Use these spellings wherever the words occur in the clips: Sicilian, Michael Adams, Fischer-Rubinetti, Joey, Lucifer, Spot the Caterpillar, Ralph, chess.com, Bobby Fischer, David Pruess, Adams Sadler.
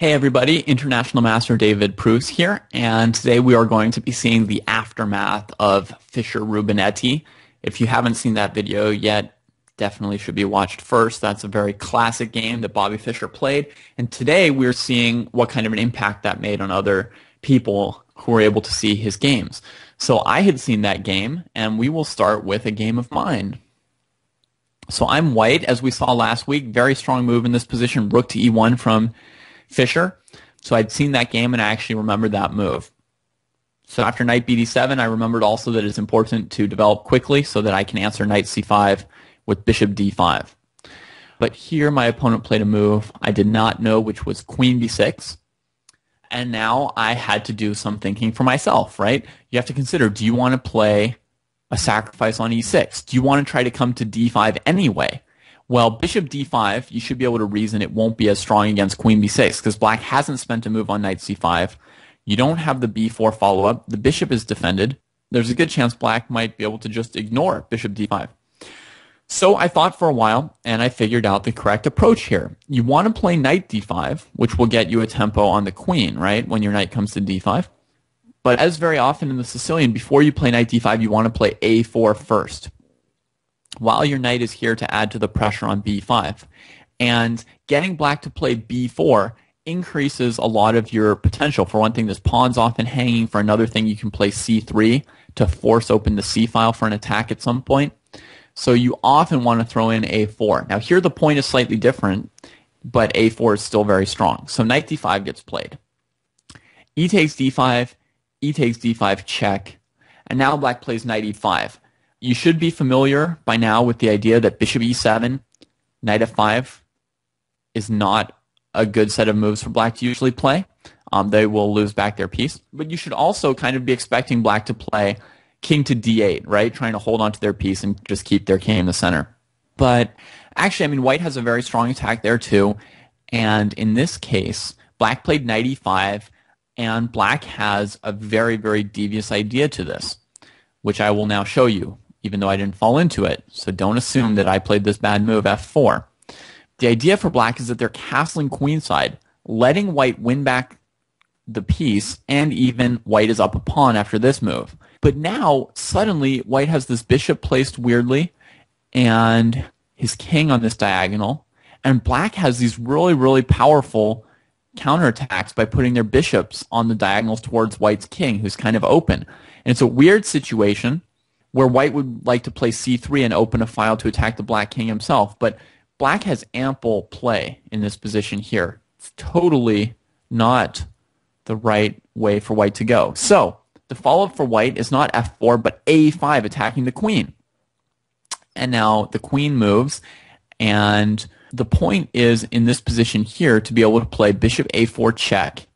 Hey everybody, International Master David Pruess here, and today we are going to be seeing the aftermath of Fischer-Rubinetti. If you haven't seen that video yet, definitely should be watched first. That's a very classic game that Bobby Fischer played, and today we're seeing what kind of an impact that made on other people who were able to see his games. So I had seen that game, and we will start with a game of mine. So I'm white, as we saw last week, very strong move in this position, rook to e1 from Fischer. So I'd seen that game and I actually remembered that move. So after knight bd7, I remembered also that it's important to develop quickly so that I can answer knight c5 with bishop d5. But here my opponent played a move I did not know, which was queen b6. And now I had to do some thinking for myself, right? You have to consider, do you want to play a sacrifice on e6? Do you want to try to come to d5 anyway? Well, bishop d5, you should be able to reason it won't be as strong against queen b6 because black hasn't spent a move on knight c5. You don't have the b4 follow-up. The bishop is defended. There's a good chance black might be able to just ignore bishop d5. So I thought for a while, and I figured out the correct approach here. You want to play knight d5, which will get you a tempo on the queen, right, when your knight comes to d5. But as very often in the Sicilian, before you play knight d5, you want to play a4 first, while your knight is here to add to the pressure on b5. And getting black to play b4 increases a lot of your potential. For one thing, this pawn's often hanging. For another thing, you can play c3 to force open the c file for an attack at some point. So you often want to throw in a4. Now here the point is slightly different, but a4 is still very strong. So knight d5 gets played. E takes d5, e takes d5, check. And now black plays knight e5. You should be familiar by now with the idea that bishop e7, knight f5 is not a good set of moves for black to usually play. They will lose back their piece. But you should also kind of be expecting black to play king to d8, right? Trying to hold on to their piece and just keep their king in the center. But actually, I mean, white has a very strong attack there too. And in this case, black played knight e5, and black has a very, very devious idea to this, which I will now show you, even though I didn't fall into it. So don't assume that I played this bad move, f4. The idea for black is that they're castling queenside, letting white win back the piece, and even white is up a pawn after this move. But now, suddenly, white has this bishop placed weirdly, and his king on this diagonal, and black has these really, really powerful counterattacks by putting their bishops on the diagonals towards white's king, who's kind of open. And it's a weird situation where white would like to play c3 and open a file to attack the black king himself, but black has ample play in this position here. It's totally not the right way for white to go. So the follow-up for white is not f4, but a5, attacking the queen. And now the queen moves, and the point is in this position here to be able to play bishop a4 check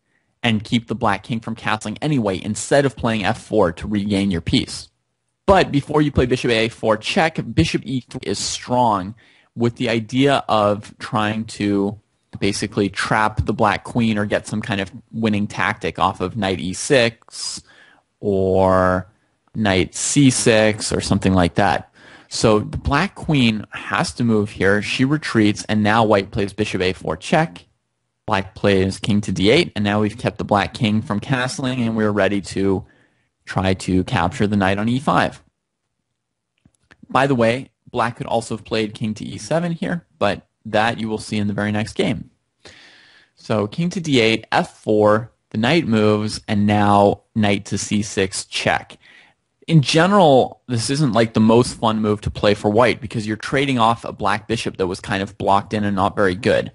and keep the black king from castling anyway, instead of playing f4 to regain your piece. But before you play bishop a4 check, bishop e3 is strong with the idea of trying to basically trap the black queen or get some kind of winning tactic off of knight e6 or knight c6 or something like that. So the black queen has to move here. She retreats, and now white plays bishop a4 check. Black plays king to d8, and now we've kept the black king from castling, and we're ready to try to capture the knight on e5. By the way, black could also have played king to e7 here, but that you will see in the very next game. So king to d8, f4, the knight moves, and now knight to c6 check. In general, this isn't like the most fun move to play for white because you're trading off a black bishop that was kind of blocked in and not very good.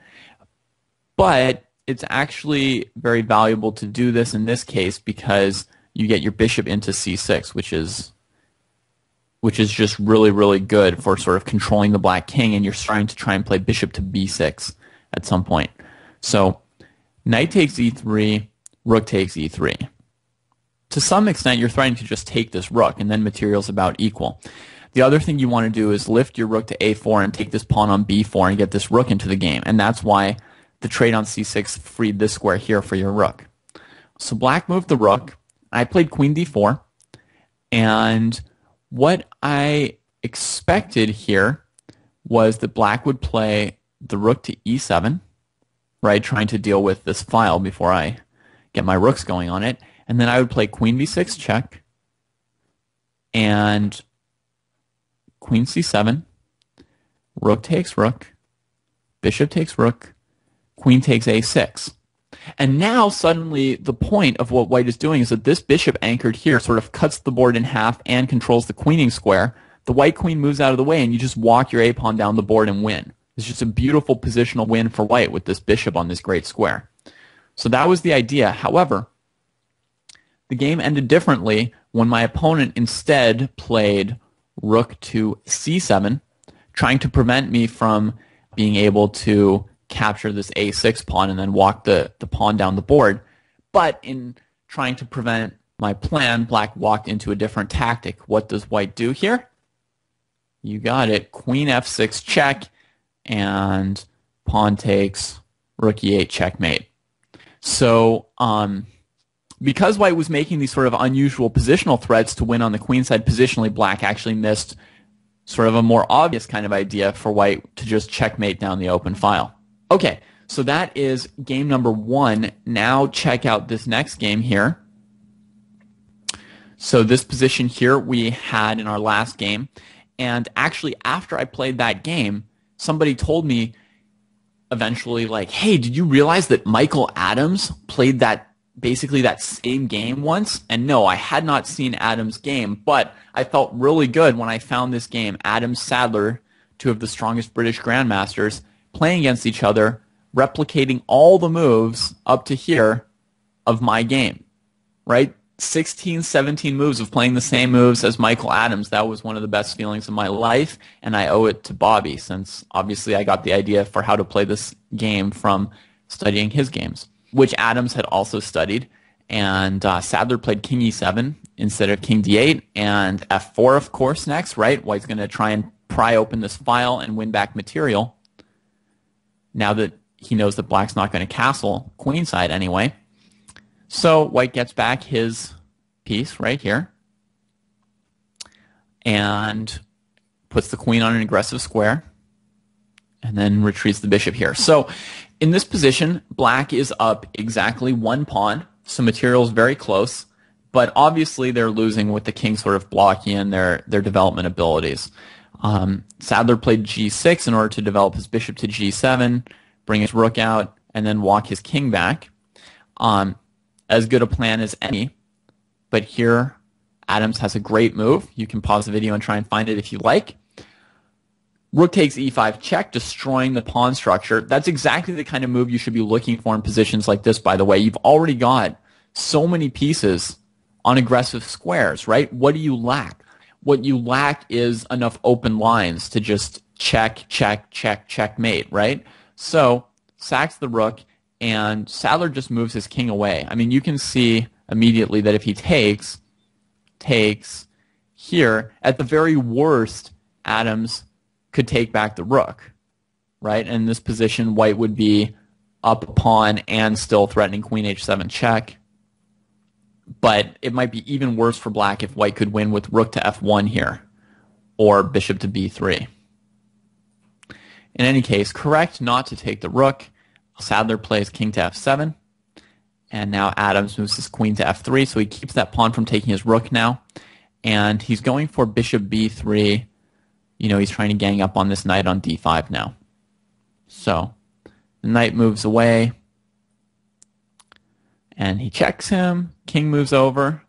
But it's actually very valuable to do this in this case because you get your bishop into c6, which is just really, really good for sort of controlling the black king, and you're starting to try and play bishop to b6 at some point. So knight takes e3, rook takes e3. To some extent, you're threatening to just take this rook, and then material's about equal. The other thing you want to do is lift your rook to a4 and take this pawn on b4 and get this rook into the game, and that's why the trade on c6 freed this square here for your rook. So black moved the rook. I played queen d4, and what I expected here was that black would play the rook to e7, right, trying to deal with this file before I get my rooks going on it. And then I would play queen b6 check and queen c7, rook takes rook, bishop takes rook, queen takes a6. And now suddenly the point of what white is doing is that this bishop anchored here sort of cuts the board in half and controls the queening square. The white queen moves out of the way and you just walk your a-pawn down the board and win. It's just a beautiful positional win for white with this bishop on this great square. So that was the idea. However, the game ended differently when my opponent instead played rook to c7, trying to prevent me from being able to capture this a6 pawn and then walk the pawn down the board. But in trying to prevent my plan, black walked into a different tactic. What does white do here? You got it. Queen f6 check and pawn takes rook e8 checkmate. So because white was making these sort of unusual positional threats to win on the queen side positionally, black actually missed sort of a more obvious kind of idea for white to just checkmate down the open file. Okay, so that is game number one. Now check out this next game here. So this position here we had in our last game. And actually, after I played that game, somebody told me eventually, like, hey, did you realize that Michael Adams played basically that same game once? And no, I had not seen Adams' game, but I felt really good when I found this game, Adams Sadler, two of the strongest British grandmasters, playing against each other, replicating all the moves up to here of my game, right? 16, 17 moves of playing the same moves as Michael Adams. That was one of the best feelings of my life, and I owe it to Bobby, since obviously I got the idea for how to play this game from studying his games, which Adams had also studied. And Sadler played king e7 instead of king d8, and f4, of course, next, right? White's going to try and pry open this file and win back material, now that he knows that black's not going to castle queenside anyway. So white gets back his piece right here and puts the queen on an aggressive square and then retrieves the bishop here. So in this position, black is up exactly one pawn, so material's very close, but obviously they're losing with the king sort of blocking in their development abilities. Sadler played g6 in order to develop his bishop to g7, bring his rook out, and then walk his king back. As good a plan as any, but here Adams has a great move. You can pause the video and try and find it if you like. Rook takes e5 check, destroying the pawn structure. That's exactly the kind of move you should be looking for in positions like this, by the way. You've already got so many pieces on aggressive squares, right? What do you lack? What you lack is enough open lines to just check, check, check, checkmate, right? So sacks the rook, and Sadler just moves his king away. I mean, you can see immediately that if he takes here, at the very worst, Adams could take back the rook, right? And in this position, white would be up a pawn and still threatening queen h7 check. But it might be even worse for black if white could win with rook to f1 here, or bishop to b3. In any case, correct not to take the rook. Sadler plays king to f7, and now Adams moves his queen to f3, so he keeps that pawn from taking his rook now, and he's going for bishop b3. You know, he's trying to gang up on this knight on d5 now. So the knight moves away, and he checks him. King moves over,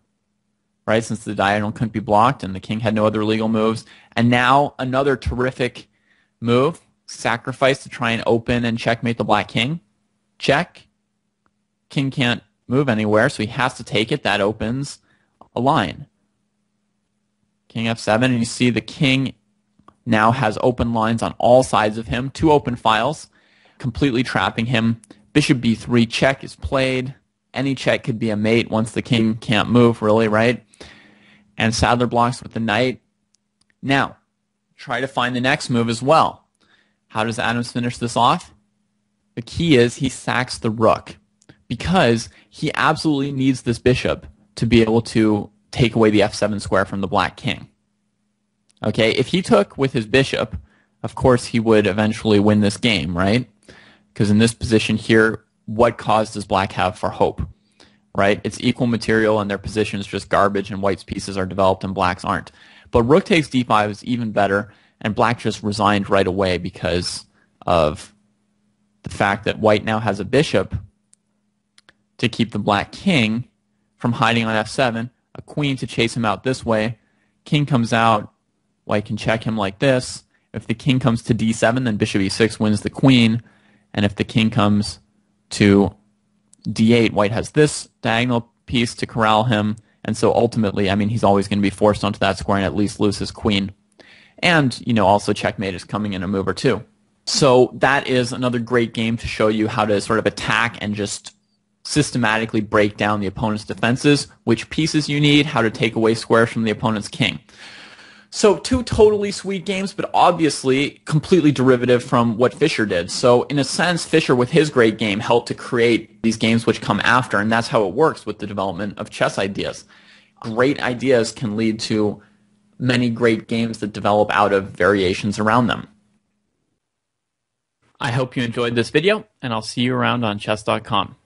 right, since the diagonal couldn't be blocked and the king had no other legal moves. And now another terrific move, sacrifice to try and open and checkmate the black king. Check. King can't move anywhere, so he has to take it. That opens a line. King f7, and you see the king now has open lines on all sides of him, two open files, completely trapping him. Bishop b3 check is played. Any check could be a mate once the king can't move, really, right? And Sadler blocks with the knight. Now, try to find the next move as well. How does Adams finish this off? The key is he sacks the rook, because he absolutely needs this bishop to be able to take away the f7 square from the black king. Okay, if he took with his bishop, of course he would eventually win this game, right? Because in this position here, what cause does black have for hope, right? It's equal material and their position is just garbage and white's pieces are developed and black's aren't. But rook takes d5 is even better, and black just resigned right away because of the fact that white now has a bishop to keep the black king from hiding on f7, a queen to chase him out this way. King comes out, white can check him like this. If the king comes to d7, then bishop e6 wins the queen. And if the king comes to d8, white has this diagonal piece to corral him. And so ultimately, I mean, he's always going to be forced onto that square and at least lose his queen. And, you know, also checkmate is coming in a move or two. So that is another great game to show you how to sort of attack and just systematically break down the opponent's defenses, which pieces you need, how to take away squares from the opponent's king. So two totally sweet games, but obviously completely derivative from what Fischer did. So in a sense, Fischer, with his great game, helped to create these games which come after, and that's how it works with the development of chess ideas. Great ideas can lead to many great games that develop out of variations around them. I hope you enjoyed this video, and I'll see you around on chess.com.